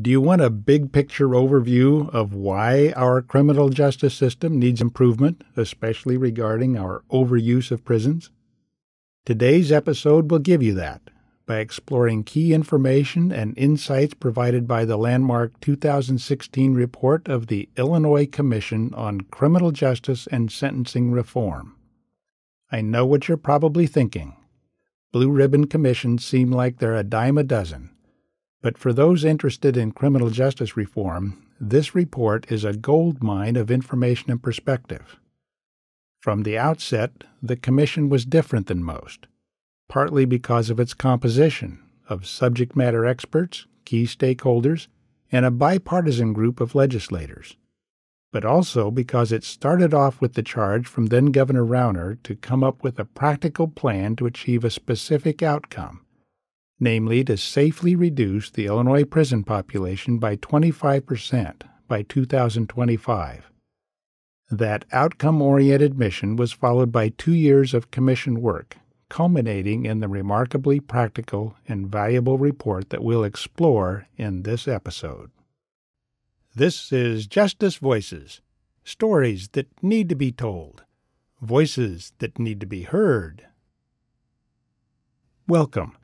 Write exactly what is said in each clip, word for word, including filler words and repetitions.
Do you want a big picture overview of why our criminal justice system needs improvement, especially regarding our overuse of prisons? Today's episode will give you that by exploring key information and insights provided by the landmark two thousand sixteen report of the Illinois Commission on Criminal Justice and Sentencing Reform. I know what you're probably thinking. Blue ribbon commissions seem like they're a dime a dozen. But for those interested in criminal justice reform, this report is a gold mine of information and perspective. From the outset, the Commission was different than most, partly because of its composition of subject matter experts, key stakeholders, and a bipartisan group of legislators, but also because it started off with the charge from then-Governor Rauner to come up with a practical plan to achieve a specific outcome, namely to safely reduce the Illinois prison population by twenty-five percent by two thousand twenty-five. That outcome-oriented mission was followed by two years of Commission work, culminating in the remarkably practical and valuable report that we'll explore in this episode. This is Justice Voices, stories that need to be told, voices that need to be heard. Welcome.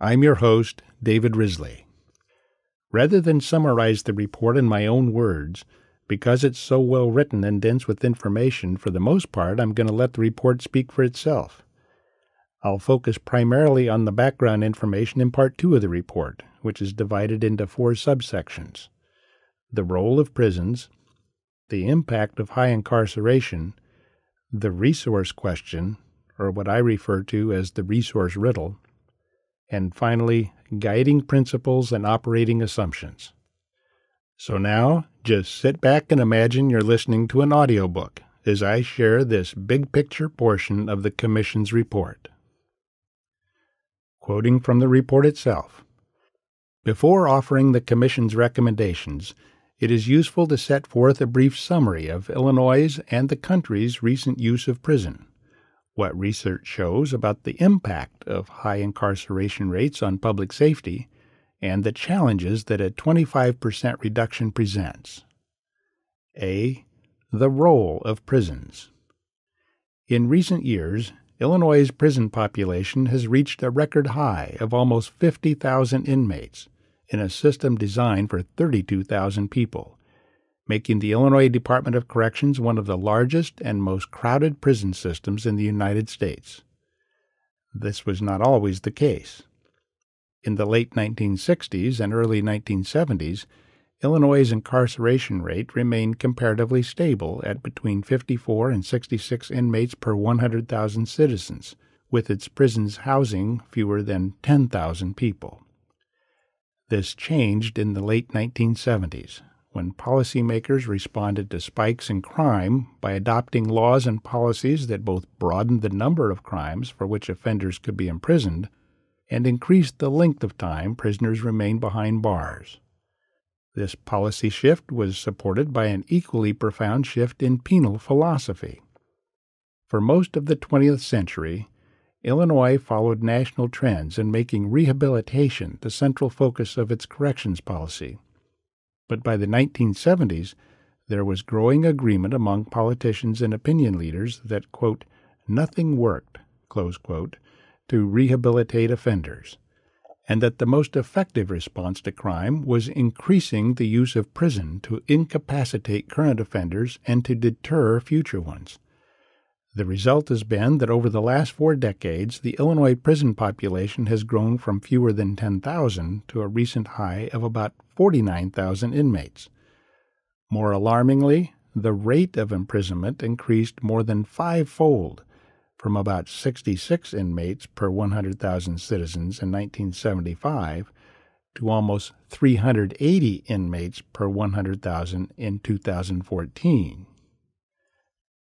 I'm your host, David Risley. Rather than summarize the report in my own words, because it's so well written and dense with information, for the most part, I'm going to let the report speak for itself. I'll focus primarily on the background information in Part two of the report, which is divided into four subsections: the role of prisons, the impact of high incarceration, the resource question, or what I refer to as the resource riddle, and finally, guiding principles and operating assumptions. So now, just sit back and imagine you're listening to an audiobook as I share this big picture portion of the Commission's report. Quoting from the report itself, "Before offering the Commission's recommendations, it is useful to set forth a brief summary of Illinois' and the country's recent use of prison, what research shows about the impact of high incarceration rates on public safety, and the challenges that a twenty-five percent reduction presents. A. The role of prisons. In recent years, Illinois' prison population has reached a record high of almost fifty thousand inmates, in a system designed for thirty-two thousand people, making the Illinois Department of Corrections one of the largest and most crowded prison systems in the United States. This was not always the case. In the late nineteen sixties and early nineteen seventies, Illinois' incarceration rate remained comparatively stable at between fifty-four and sixty-six inmates per one hundred thousand citizens, with its prisons housing fewer than ten thousand people. This changed in the late nineteen seventies, when policymakers responded to spikes in crime by adopting laws and policies that both broadened the number of crimes for which offenders could be imprisoned and increased the length of time prisoners remained behind bars. This policy shift was supported by an equally profound shift in penal philosophy. For most of the twentieth century, Illinois followed national trends in making rehabilitation the central focus of its corrections policy. But by the nineteen seventies, there was growing agreement among politicians and opinion leaders that, quote, nothing worked, close quote, to rehabilitate offenders, and that the most effective response to crime was increasing the use of prison to incapacitate current offenders and to deter future ones. The result has been that over the last four decades, the Illinois prison population has grown from fewer than ten thousand to a recent high of about forty-nine thousand inmates. More alarmingly, the rate of imprisonment increased more than fivefold, from about sixty-six inmates per one hundred thousand citizens in nineteen seventy-five to almost three hundred eighty inmates per one hundred thousand in two thousand fourteen.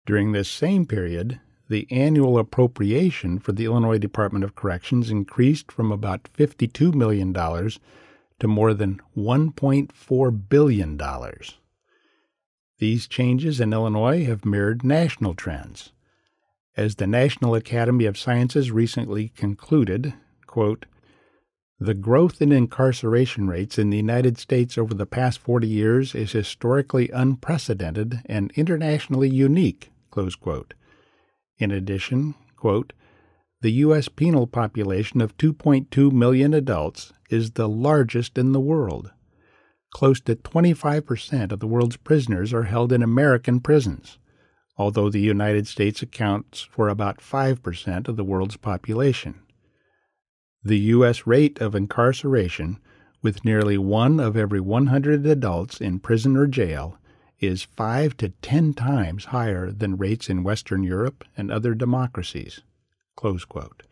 During this same period, the annual appropriation for the Illinois Department of Corrections increased from about fifty-two million dollars to more than one point four billion dollars. These changes in Illinois have mirrored national trends. As the National Academy of Sciences recently concluded, quote, The growth in incarceration rates in the United States over the past forty years is historically unprecedented and internationally unique, close quote. In addition, quote, the U S penal population of two point two million adults is the largest in the world. Close to twenty-five percent of the world's prisoners are held in American prisons, although the United States accounts for about five percent of the world's population. The U S rate of incarceration, with nearly one of every one hundred adults in prison or jail, is five to ten times higher than rates in Western Europe and other democracies. Close quote.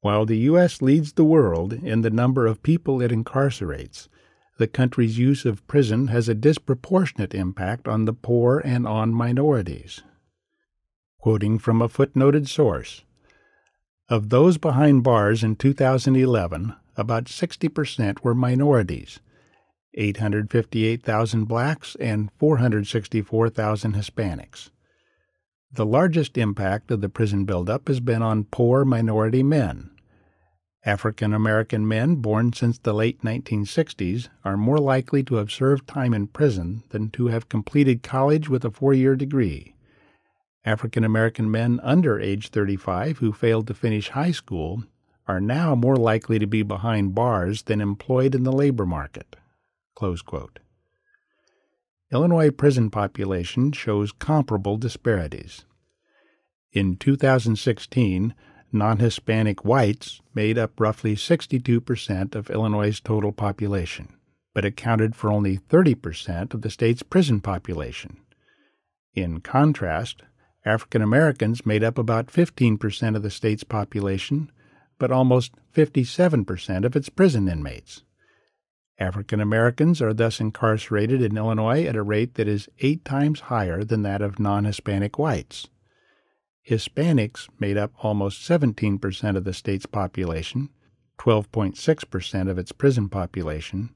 While the U S leads the world in the number of people it incarcerates, the country's use of prison has a disproportionate impact on the poor and on minorities. Quoting from a footnoted source, of those behind bars in two thousand eleven, about sixty percent were minorities, eight hundred fifty-eight thousand blacks and four hundred sixty-four thousand Hispanics. The largest impact of the prison buildup has been on poor minority men. African American men born since the late nineteen sixties are more likely to have served time in prison than to have completed college with a four-year degree. African American men under age thirty-five who failed to finish high school are now more likely to be behind bars than employed in the labor market. Close quote. Illinois prison population shows comparable disparities. In two thousand sixteen, non-Hispanic whites made up roughly sixty-two percent of Illinois' total population, but accounted for only thirty percent of the state's prison population. In contrast, African Americans made up about fifteen percent of the state's population, but almost fifty-seven percent of its prison inmates. African Americans are thus incarcerated in Illinois at a rate that is eight times higher than that of non-Hispanic whites. Hispanics made up almost seventeen percent of the state's population, twelve point six percent of its prison population,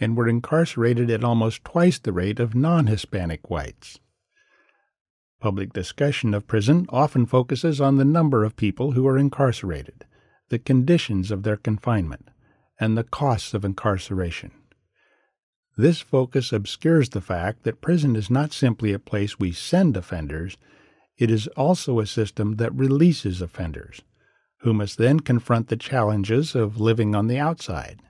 and were incarcerated at almost twice the rate of non-Hispanic whites. Public discussion of prison often focuses on the number of people who are incarcerated, the conditions of their confinement, and the costs of incarceration. This focus obscures the fact that prison is not simply a place we send offenders, it is also a system that releases offenders, who must then confront the challenges of living on the outside.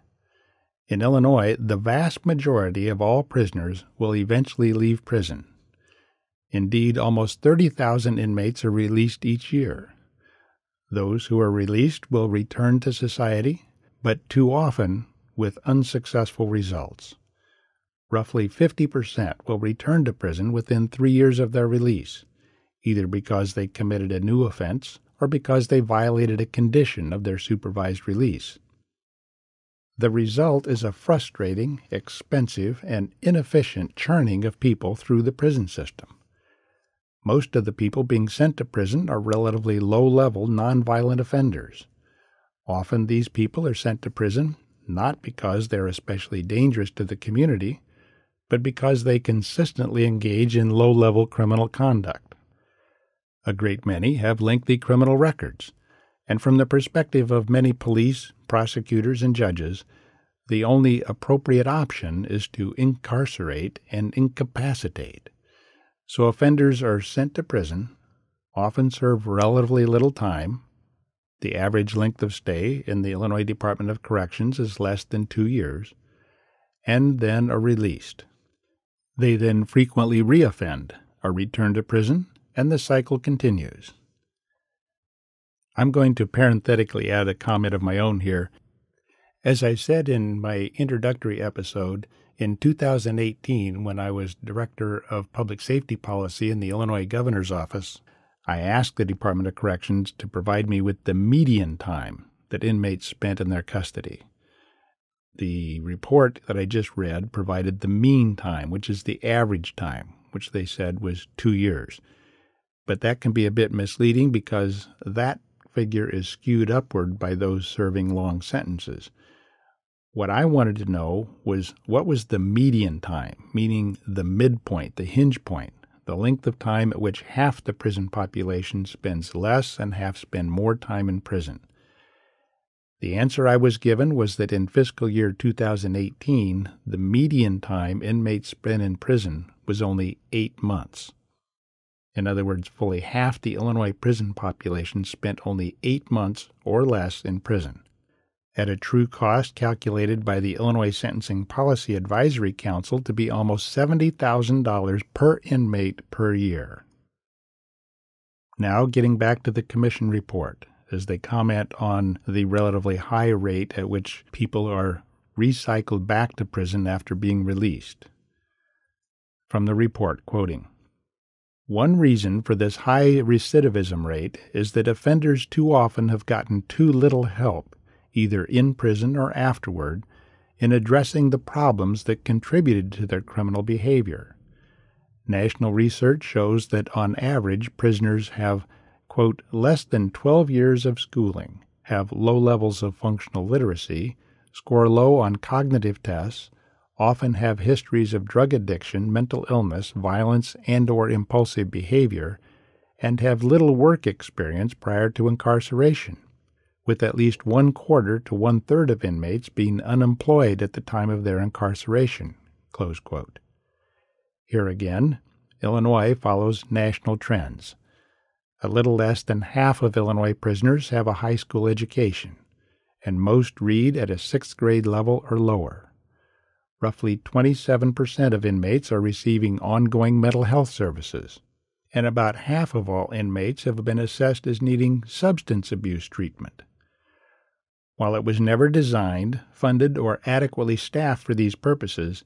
In Illinois, the vast majority of all prisoners will eventually leave prison. Indeed, almost thirty thousand inmates are released each year. Those who are released will return to society, but too often with unsuccessful results. Roughly fifty percent will return to prison within three years of their release, either because they committed a new offense or because they violated a condition of their supervised release. The result is a frustrating, expensive, and inefficient churning of people through the prison system. Most of the people being sent to prison are relatively low-level, nonviolent offenders. Often these people are sent to prison not because they are especially dangerous to the community, but because they consistently engage in low-level criminal conduct. A great many have lengthy criminal records, and from the perspective of many police, prosecutors, and judges, the only appropriate option is to incarcerate and incapacitate. So offenders are sent to prison, often serve relatively little time. The average length of stay in the Illinois Department of Corrections is less than two years, and then are released. They then frequently reoffend, are returned to prison, and the cycle continues. I'm going to parenthetically add a comment of my own here. As I said in my introductory episode, in two thousand eighteen, when I was Director of Public Safety Policy in the Illinois Governor's Office, I asked the Department of Corrections to provide me with the median time that inmates spent in their custody. The report that I just read provided the mean time, which is the average time, which they said was two years. But that can be a bit misleading because that figure is skewed upward by those serving long sentences. What I wanted to know was what was the median time, meaning the midpoint, the hinge point, the length of time at which half the prison population spends less and half spend more time in prison. The answer I was given was that in fiscal year two thousand eighteen, the median time inmates spent in prison was only eight months. In other words, fully half the Illinois prison population spent only eight months or less in prison. At a true cost calculated by the Illinois Sentencing Policy Advisory Council to be almost seventy thousand dollars per inmate per year. Now, getting back to the Commission report, as they comment on the relatively high rate at which people are recycled back to prison after being released. From the report, quoting, "One reason for this high recidivism rate is that offenders too often have gotten too little help, either in prison or afterward, in addressing the problems that contributed to their criminal behavior. National research shows that, on average, prisoners have, quote, less than twelve years of schooling, have low levels of functional literacy, score low on cognitive tests, often have histories of drug addiction, mental illness, violence, and/or impulsive behavior, and have little work experience prior to incarceration, with at least one quarter to one-third of inmates being unemployed at the time of their incarceration," close quote. Here again, Illinois follows national trends. A little less than half of Illinois prisoners have a high school education, and most read at a sixth grade level or lower. Roughly twenty-seven percent of inmates are receiving ongoing mental health services, and about half of all inmates have been assessed as needing substance abuse treatment. While it was never designed, funded, or adequately staffed for these purposes,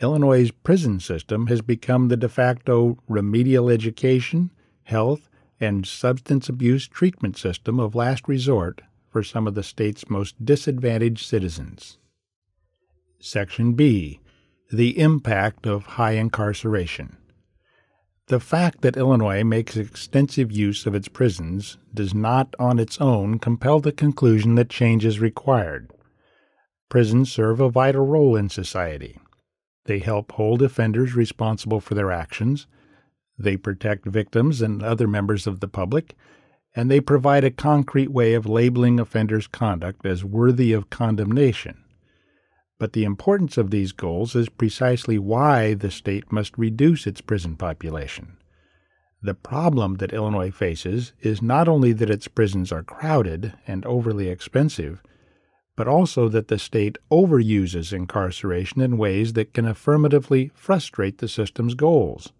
Illinois' prison system has become the de facto remedial education, health, and substance abuse treatment system of last resort for some of the state's most disadvantaged citizens. Section B, the impact of high incarceration. The fact that Illinois makes extensive use of its prisons does not on its own compel the conclusion that change is required. Prisons serve a vital role in society. They help hold offenders responsible for their actions, they protect victims and other members of the public, and they provide a concrete way of labeling offenders' conduct as worthy of condemnation. But the importance of these goals is precisely why the state must reduce its prison population. The problem that Illinois faces is not only that its prisons are crowded and overly expensive, but also that the state overuses incarceration in ways that can affirmatively frustrate the system's goals.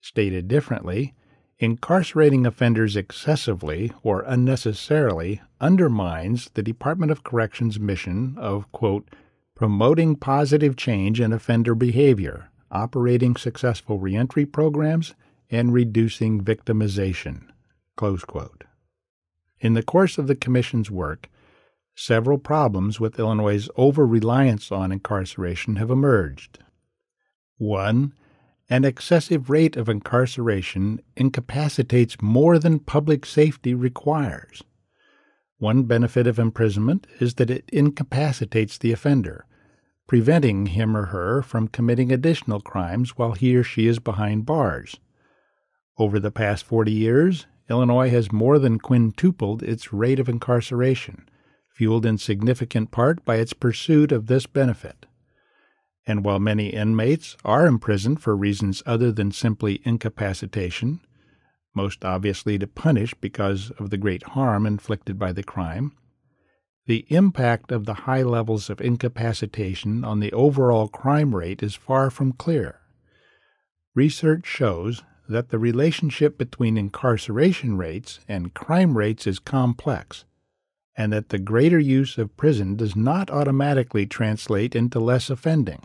Stated differently, incarcerating offenders excessively or unnecessarily undermines the Department of Corrections' mission of, quote, promoting positive change in offender behavior, operating successful reentry programs, and reducing victimization, close quote. In the course of the Commission's work, several problems with Illinois' over-reliance on incarceration have emerged. One, an excessive rate of incarceration incapacitates more than public safety requires. One benefit of imprisonment is that it incapacitates the offender, preventing him or her from committing additional crimes while he or she is behind bars. Over the past forty years, Illinois has more than quintupled its rate of incarceration, fueled in significant part by its pursuit of this benefit. And while many inmates are imprisoned for reasons other than simply incapacitation, most obviously to punish because of the great harm inflicted by the crime, the impact of the high levels of incapacitation on the overall crime rate is far from clear. Research shows that the relationship between incarceration rates and crime rates is complex, and that the greater use of prison does not automatically translate into less offending.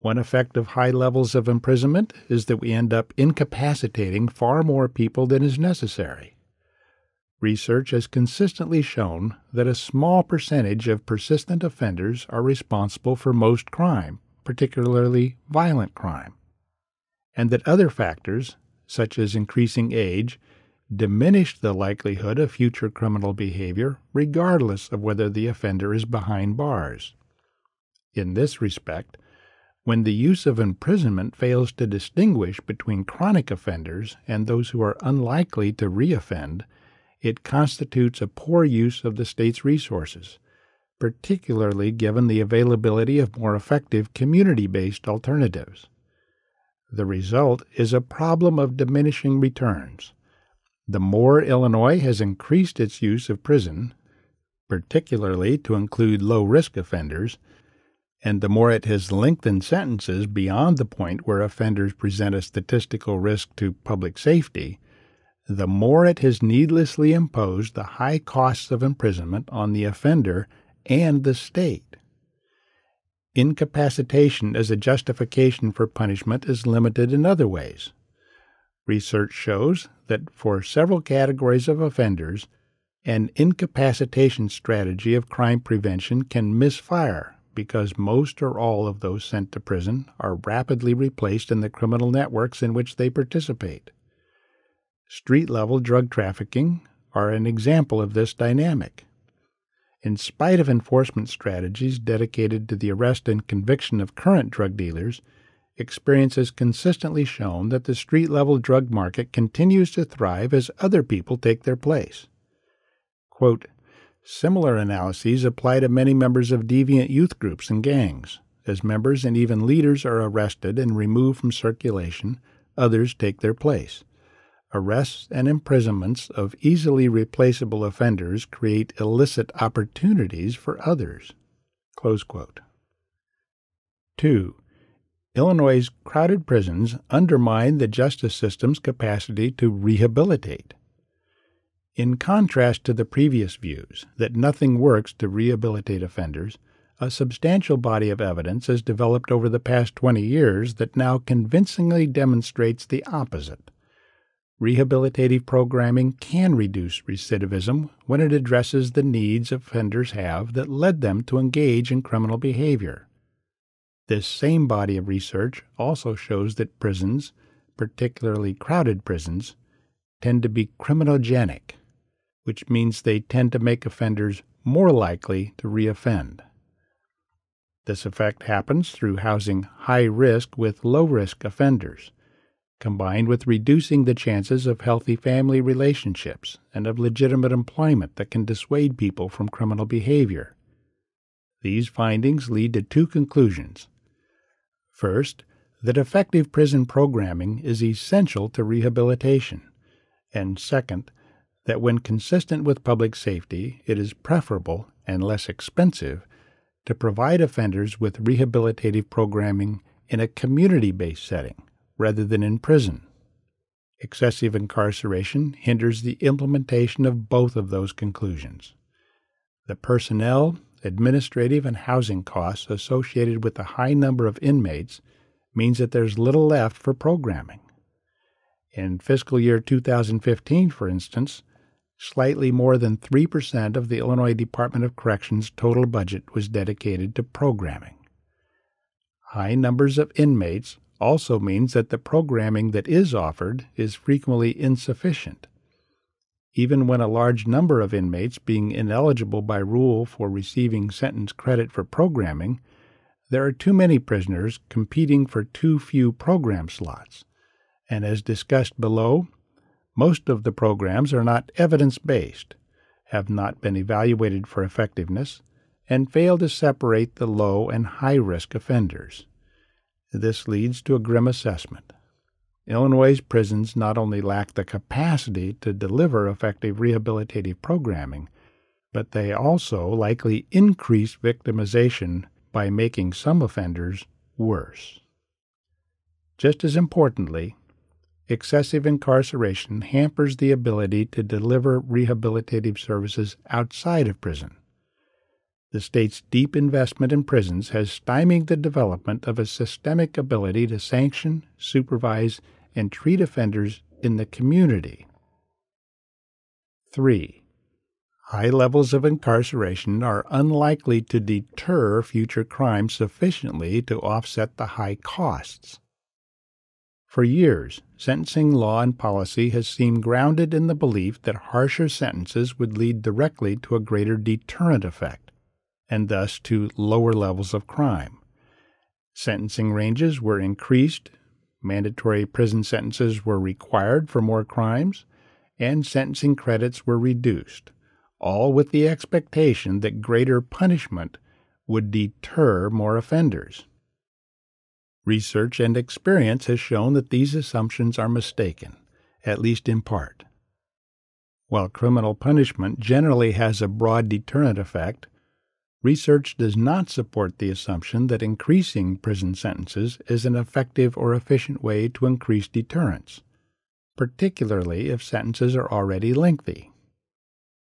One effect of high levels of imprisonment is that we end up incapacitating far more people than is necessary. Research has consistently shown that a small percentage of persistent offenders are responsible for most crime, particularly violent crime, and that other factors, such as increasing age, diminish the likelihood of future criminal behavior regardless of whether the offender is behind bars. In this respect, when the use of imprisonment fails to distinguish between chronic offenders and those who are unlikely to reoffend, it constitutes a poor use of the state's resources, particularly given the availability of more effective community-based alternatives. The result is a problem of diminishing returns. The more Illinois has increased its use of prison, particularly to include low-risk offenders, and the more it has lengthened sentences beyond the point where offenders present a statistical risk to public safety, the more it has needlessly imposed the high costs of imprisonment on the offender and the state. Incapacitation as a justification for punishment is limited in other ways. Research shows that for several categories of offenders, an incapacitation strategy of crime prevention can misfire because most or all of those sent to prison are rapidly replaced in the criminal networks in which they participate. Street-level drug trafficking are an example of this dynamic. In spite of enforcement strategies dedicated to the arrest and conviction of current drug dealers, experience has consistently shown that the street-level drug market continues to thrive as other people take their place. Quote, similar analyses apply to many members of deviant youth groups and gangs. As members and even leaders are arrested and removed from circulation, others take their place. Arrests and imprisonments of easily replaceable offenders create illicit opportunities for others. Close quote. Two. Illinois' crowded prisons undermine the justice system's capacity to rehabilitate. In contrast to the previous views that nothing works to rehabilitate offenders, a substantial body of evidence has developed over the past twenty years that now convincingly demonstrates the opposite. Rehabilitative programming can reduce recidivism when it addresses the needs offenders have that led them to engage in criminal behavior. This same body of research also shows that prisons, particularly crowded prisons, tend to be criminogenic, which means they tend to make offenders more likely to reoffend. This effect happens through housing high-risk with low-risk offenders, combined with reducing the chances of healthy family relationships and of legitimate employment that can dissuade people from criminal behavior. These findings lead to two conclusions. First, that effective prison programming is essential to rehabilitation, and second, that when consistent with public safety, it is preferable and less expensive to provide offenders with rehabilitative programming in a community-based setting rather than in prison. Excessive incarceration hinders the implementation of both of those conclusions. The personnel, administrative, and housing costs associated with the high number of inmates means that there's little left for programming. In fiscal year two thousand fifteen, for instance, slightly more than three percent of the Illinois Department of Corrections' total budget was dedicated to programming. High numbers of inmates also means that the programming that is offered is frequently insufficient. Even when a large number of inmates being ineligible by rule for receiving sentence credit for programming, there are too many prisoners competing for too few program slots. And as discussed below, most of the programs are not evidence-based, have not been evaluated for effectiveness, and fail to separate the low and high-risk offenders. This leads to a grim assessment. Illinois' prisons not only lack the capacity to deliver effective rehabilitative programming, but they also likely increase victimization by making some offenders worse. Just as importantly, excessive incarceration hampers the ability to deliver rehabilitative services outside of prison. The state's deep investment in prisons has stymied the development of a systemic ability to sanction, supervise, and treat offenders in the community. Three. High levels of incarceration are unlikely to deter future crime sufficiently to offset the high costs. For years, sentencing law and policy has seemed grounded in the belief that harsher sentences would lead directly to a greater deterrent effect, and thus to lower levels of crime. Sentencing ranges were increased, mandatory prison sentences were required for more crimes, and sentencing credits were reduced, all with the expectation that greater punishment would deter more offenders. Research and experience has shown that these assumptions are mistaken, at least in part. While criminal punishment generally has a broad deterrent effect, research does not support the assumption that increasing prison sentences is an effective or efficient way to increase deterrence, particularly if sentences are already lengthy.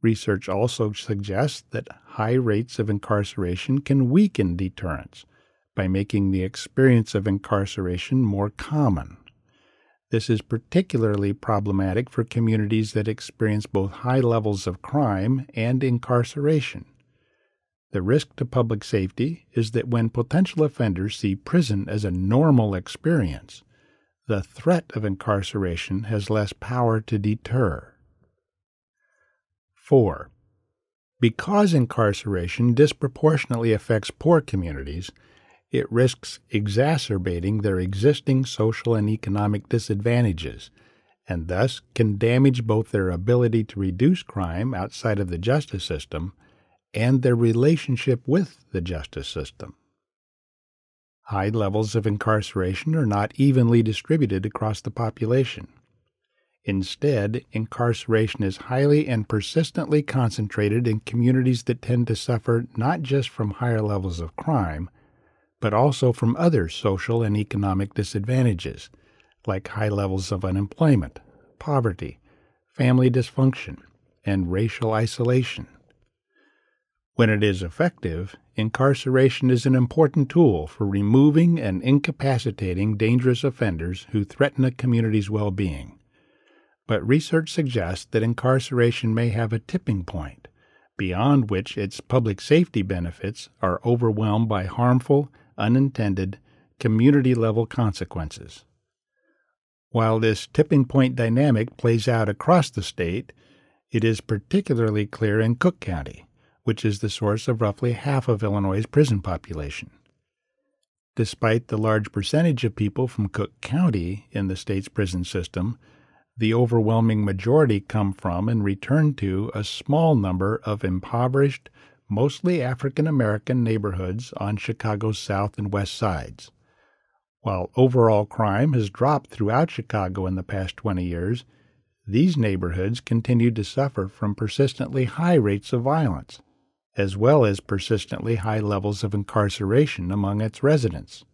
Research also suggests that high rates of incarceration can weaken deterrence by making the experience of incarceration more common. This is particularly problematic for communities that experience both high levels of crime and incarceration. The risk to public safety is that when potential offenders see prison as a normal experience, the threat of incarceration has less power to deter. Four, because incarceration disproportionately affects poor communities, it risks exacerbating their existing social and economic disadvantages, and thus can damage both their ability to reduce crime outside of the justice system and their relationship with the justice system. High levels of incarceration are not evenly distributed across the population. Instead, incarceration is highly and persistently concentrated in communities that tend to suffer not just from higher levels of crime, but also from other social and economic disadvantages, like high levels of unemployment, poverty, family dysfunction, and racial isolation. When it is effective, incarceration is an important tool for removing and incapacitating dangerous offenders who threaten a community's well-being. But research suggests that incarceration may have a tipping point, beyond which its public safety benefits are overwhelmed by harmful, unintended, community-level consequences. While this tipping point dynamic plays out across the state, it is particularly clear in Cook County, which is the source of roughly half of Illinois' prison population. Despite the large percentage of people from Cook County in the state's prison system, the overwhelming majority come from and return to a small number of impoverished, mostly African-American neighborhoods on Chicago's south and west sides. While overall crime has dropped throughout Chicago in the past twenty years, these neighborhoods continue to suffer from persistently high rates of violence, as well as persistently high levels of incarceration among its residents.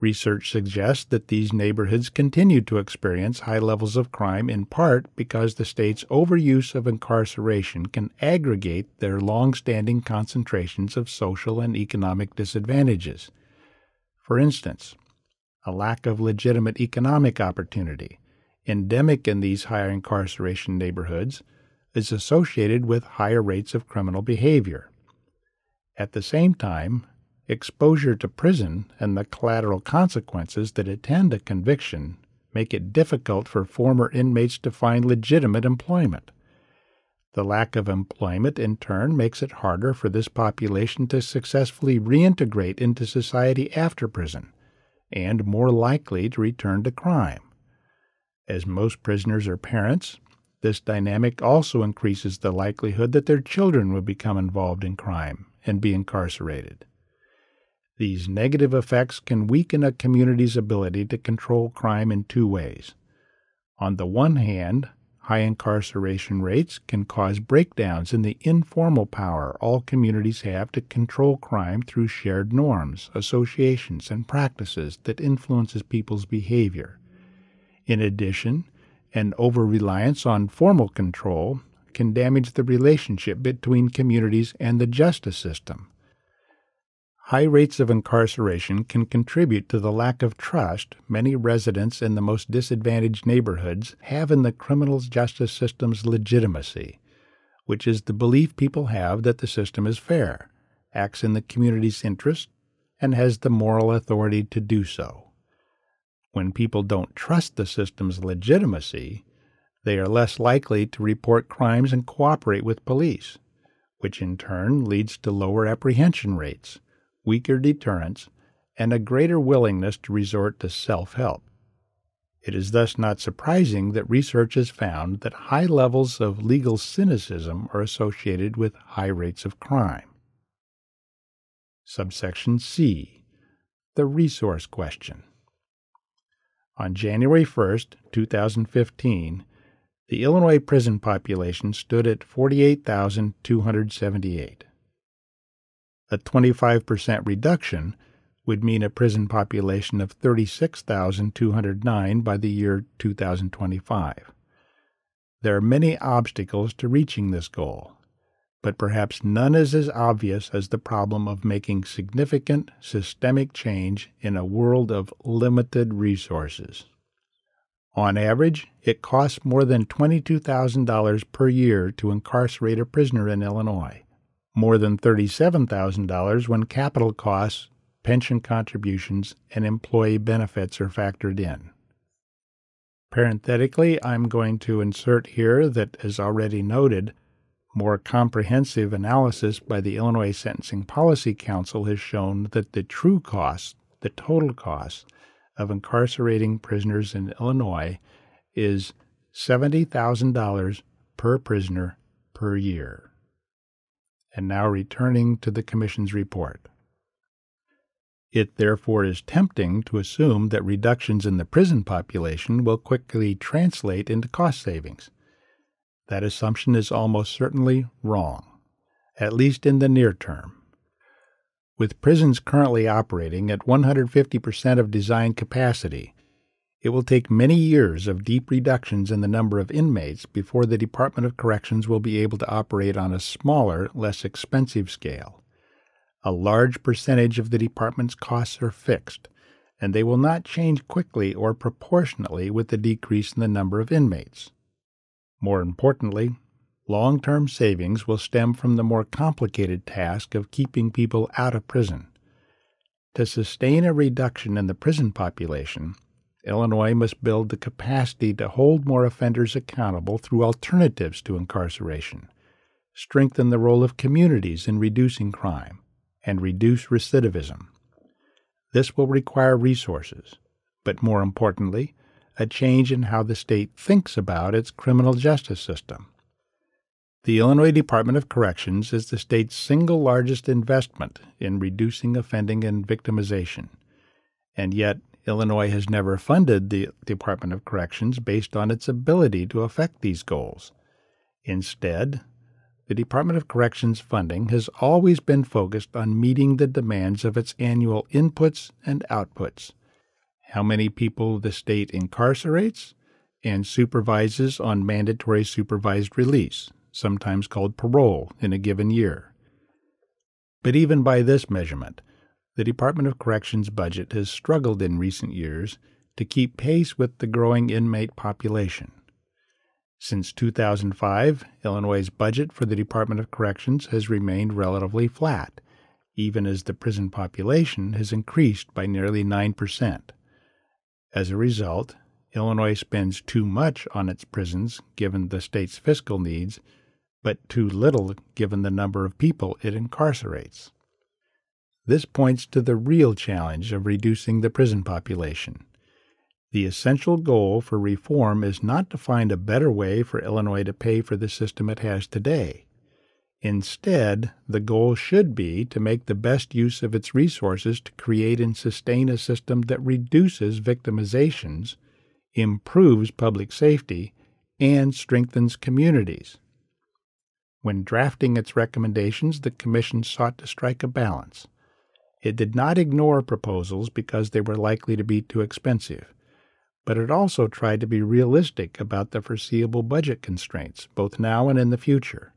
Research suggests that these neighborhoods continue to experience high levels of crime in part because the state's overuse of incarceration can aggravate their long-standing concentrations of social and economic disadvantages. For instance, a lack of legitimate economic opportunity, endemic in these higher incarceration neighborhoods, is associated with higher rates of criminal behavior. At the same time, exposure to prison and the collateral consequences that attend a conviction make it difficult for former inmates to find legitimate employment. The lack of employment, in turn, makes it harder for this population to successfully reintegrate into society after prison, and more likely to return to crime. As most prisoners are parents, this dynamic also increases the likelihood that their children will become involved in crime and be incarcerated. These negative effects can weaken a community's ability to control crime in two ways. On the one hand, high incarceration rates can cause breakdowns in the informal power all communities have to control crime through shared norms, associations, and practices that influences people's behavior. In addition, an over-reliance on formal control can damage the relationship between communities and the justice system. High rates of incarceration can contribute to the lack of trust many residents in the most disadvantaged neighborhoods have in the criminal justice system's legitimacy, which is the belief people have that the system is fair, acts in the community's interest, and has the moral authority to do so. When people don't trust the system's legitimacy, they are less likely to report crimes and cooperate with police, which in turn leads to lower apprehension rates, weaker deterrence, and a greater willingness to resort to self-help. It is thus not surprising that research has found that high levels of legal cynicism are associated with high rates of crime. Subsection C. The resource question. On January first, two thousand fifteen, the Illinois prison population stood at forty-eight thousand two hundred seventy-eight. A twenty-five percent reduction would mean a prison population of thirty-six thousand two hundred nine by the year two thousand twenty-five. There are many obstacles to reaching this goal, but perhaps none is as obvious as the problem of making significant systemic change in a world of limited resources. On average, it costs more than twenty-two thousand dollars per year to incarcerate a prisoner in Illinois, more than thirty-seven thousand dollars when capital costs, pension contributions, and employee benefits are factored in. Parenthetically, I'm going to insert here that, as already noted, more comprehensive analysis by the Illinois Sentencing Policy Council has shown that the true cost, the total cost, of incarcerating prisoners in Illinois is seventy thousand dollars per prisoner per year. And now returning to the Commission's report. It therefore is tempting to assume that reductions in the prison population will quickly translate into cost savings. That assumption is almost certainly wrong, at least in the near term. With prisons currently operating at one hundred fifty percent of design capacity, it will take many years of deep reductions in the number of inmates before the Department of Corrections will be able to operate on a smaller, less expensive scale. A large percentage of the department's costs are fixed, and they will not change quickly or proportionately with the decrease in the number of inmates. More importantly, long-term savings will stem from the more complicated task of keeping people out of prison. To sustain a reduction in the prison population, Illinois must build the capacity to hold more offenders accountable through alternatives to incarceration, strengthen the role of communities in reducing crime, and reduce recidivism. This will require resources, but more importantly, a change in how the state thinks about its criminal justice system. The Illinois Department of Corrections is the state's single largest investment in reducing offending and victimization, and yet Illinois has never funded the Department of Corrections based on its ability to affect these goals. Instead, the Department of Corrections funding has always been focused on meeting the demands of its annual inputs and outputs: how many people the state incarcerates and supervises on mandatory supervised release, sometimes called parole, in a given year. But even by this measurement, the Department of Corrections budget has struggled in recent years to keep pace with the growing inmate population. Since two thousand five, Illinois' budget for the Department of Corrections has remained relatively flat, even as the prison population has increased by nearly nine percent. As a result, Illinois spends too much on its prisons, given the state's fiscal needs, but too little given the number of people it incarcerates. This points to the real challenge of reducing the prison population. The essential goal for reform is not to find a better way for Illinois to pay for the system it has today. Instead, the goal should be to make the best use of its resources to create and sustain a system that reduces victimizations, improves public safety, and strengthens communities. When drafting its recommendations, the Commission sought to strike a balance. It did not ignore proposals because they were likely to be too expensive, but it also tried to be realistic about the foreseeable budget constraints, both now and in the future.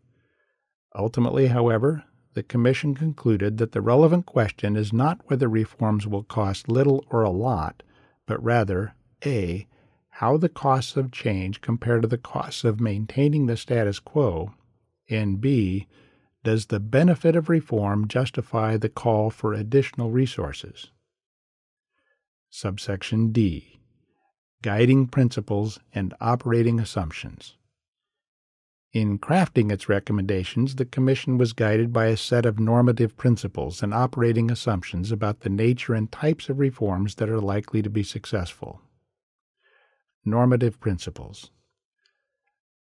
Ultimately, however, the Commission concluded that the relevant question is not whether reforms will cost little or a lot, but rather, A, how the costs of change compare to the costs of maintaining the status quo, and B, does the benefit of reform justify the call for additional resources? Subsection D, Guiding Principles and Operating Assumptions. In crafting its recommendations, the Commission was guided by a set of normative principles and operating assumptions about the nature and types of reforms that are likely to be successful. normative principles.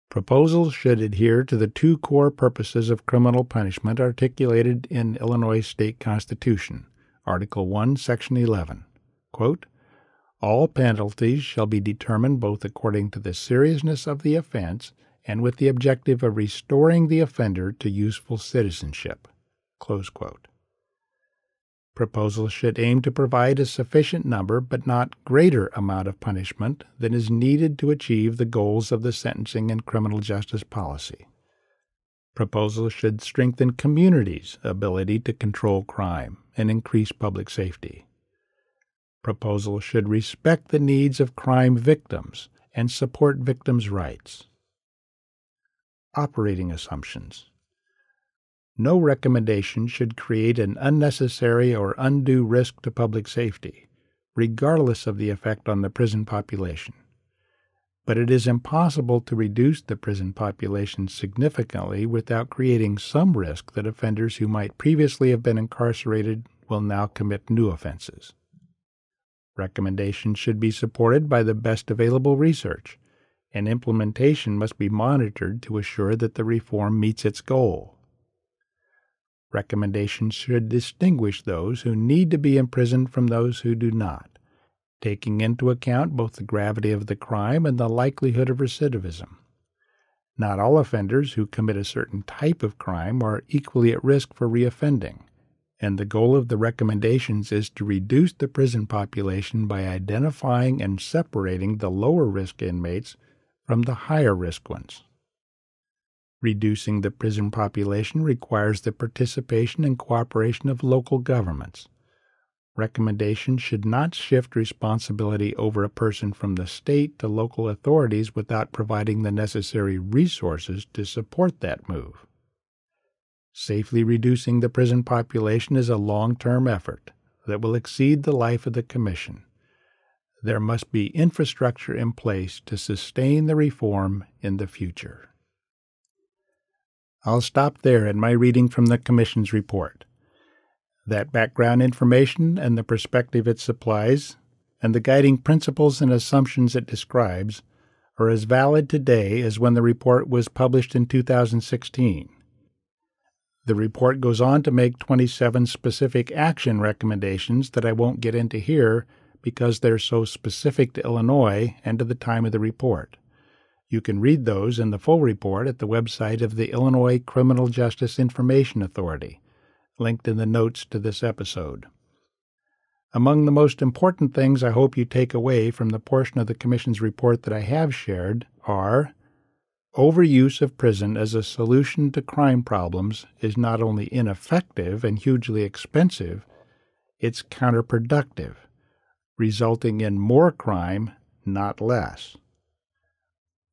Proposals should adhere to the two core purposes of criminal punishment articulated in Illinois State Constitution, Article one, Section eleven. Quote, "All penalties shall be determined both according to the seriousness of the offense and with the objective of restoring the offender to useful citizenship." Close quote. Proposals should aim to provide a sufficient number but not greater amount of punishment than is needed to achieve the goals of the sentencing and criminal justice policy. Proposals should strengthen communities' ability to control crime and increase public safety. Proposals should respect the needs of crime victims and support victims' rights. Operating assumptions. No recommendation should create an unnecessary or undue risk to public safety, regardless of the effect on the prison population. But it is impossible to reduce the prison population significantly without creating some risk that offenders who might previously have been incarcerated will now commit new offenses. Recommendations should be supported by the best available research, and implementation must be monitored to assure that the reform meets its goal. Recommendations should distinguish those who need to be imprisoned from those who do not, taking into account both the gravity of the crime and the likelihood of recidivism. Not all offenders who commit a certain type of crime are equally at risk for reoffending, and the goal of the recommendations is to reduce the prison population by identifying and separating the lower-risk inmates from the higher-risk ones. Reducing the prison population requires the participation and cooperation of local governments. Recommendations should not shift responsibility over a person from the state to local authorities without providing the necessary resources to support that move. Safely reducing the prison population is a long-term effort that will exceed the life of the Commission. There must be infrastructure in place to sustain the reform in the future. I'll stop there in my reading from the Commission's report. That background information and the perspective it supplies, and the guiding principles and assumptions it describes, are as valid today as when the report was published in two thousand sixteen. The report goes on to make twenty-seven specific action recommendations that I won't get into here because they're so specific to Illinois and to the time of the report. You can read those in the full report at the website of the Illinois Criminal Justice Information Authority, linked in the notes to this episode. Among the most important things I hope you take away from the portion of the Commission's report that I have shared are: overuse of prison as a solution to crime problems is not only ineffective and hugely expensive, it's counterproductive, resulting in more crime, not less.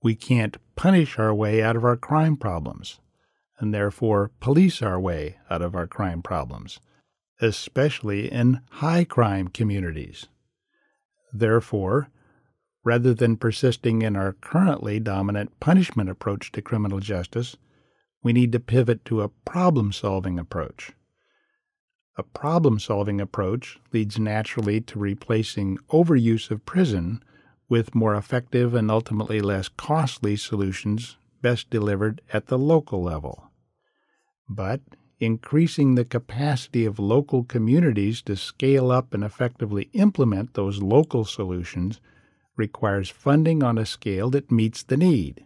We can't punish our way out of our crime problems, and therefore police our way out of our crime problems, especially in high-crime communities. Therefore, rather than persisting in our currently dominant punishment approach to criminal justice, we need to pivot to a problem-solving approach. A problem-solving approach leads naturally to replacing overuse of prison with more effective and ultimately less costly solutions best delivered at the local level. But increasing the capacity of local communities to scale up and effectively implement those local solutions requires funding on a scale that meets the need.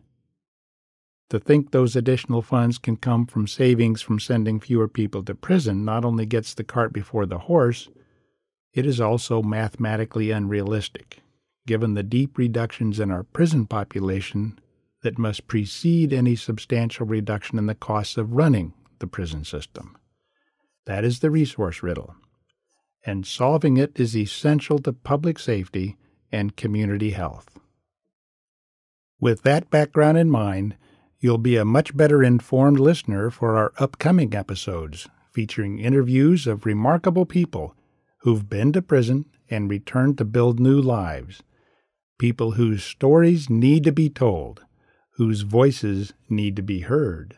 To think those additional funds can come from savings from sending fewer people to prison not only gets the cart before the horse, it is also mathematically unrealistic, given the deep reductions in our prison population that must precede any substantial reduction in the costs of running the prison system. That is the resource riddle, and solving it is essential to public safety and community health. With that background in mind, you'll be a much better informed listener for our upcoming episodes, featuring interviews of remarkable people who've been to prison and returned to build new lives. People whose stories need to be told, whose voices need to be heard.